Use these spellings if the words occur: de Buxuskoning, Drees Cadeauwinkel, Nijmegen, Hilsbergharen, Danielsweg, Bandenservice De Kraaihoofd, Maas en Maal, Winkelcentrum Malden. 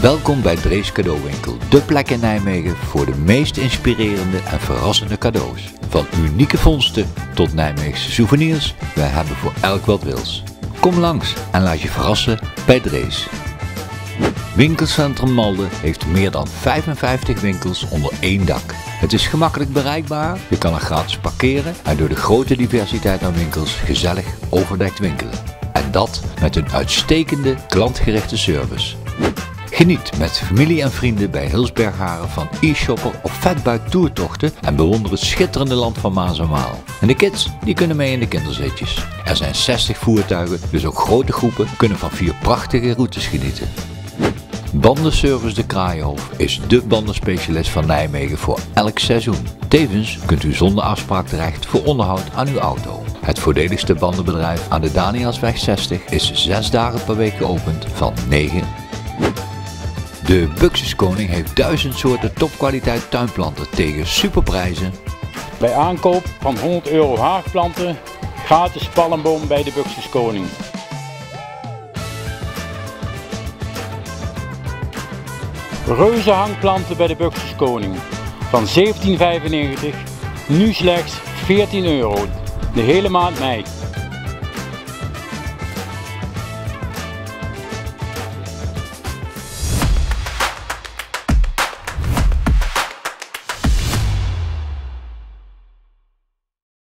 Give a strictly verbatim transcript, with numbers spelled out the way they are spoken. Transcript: Welkom bij Drees Cadeauwinkel, de plek in Nijmegen voor de meest inspirerende en verrassende cadeaus. Van unieke vondsten tot Nijmeegse souvenirs, wij hebben voor elk wat wils. Kom langs en laat je verrassen bij Drees. Winkelcentrum Malden heeft meer dan vijfenvijftig winkels onder één dak. Het is gemakkelijk bereikbaar, je kan er gratis parkeren en door de grote diversiteit aan winkels gezellig overdekt winkelen. En dat met een uitstekende klantgerichte service. Geniet met familie en vrienden bij Hilsbergharen van e-shopper of vetbuik toertochten en bewonder het schitterende land van Maas en Maal. En de kids, die kunnen mee in de kinderzitjes. Er zijn zestig voertuigen, dus ook grote groepen kunnen van vier prachtige routes genieten. Bandenservice De Kraaihoofd is dé bandenspecialist van Nijmegen voor elk seizoen. Tevens kunt u zonder afspraak terecht voor onderhoud aan uw auto. Het voordeligste bandenbedrijf aan de Danielsweg zestig is zes dagen per week geopend van negen. De Buxuskoning heeft duizend soorten topkwaliteit tuinplanten tegen superprijzen. Bij aankoop van honderd euro haagplanten gratis palmboom bij de Buxuskoning. Reuze hangplanten bij de Buxuskoning van zeventien vijfennegentig, nu slechts veertien euro, de hele maand mei.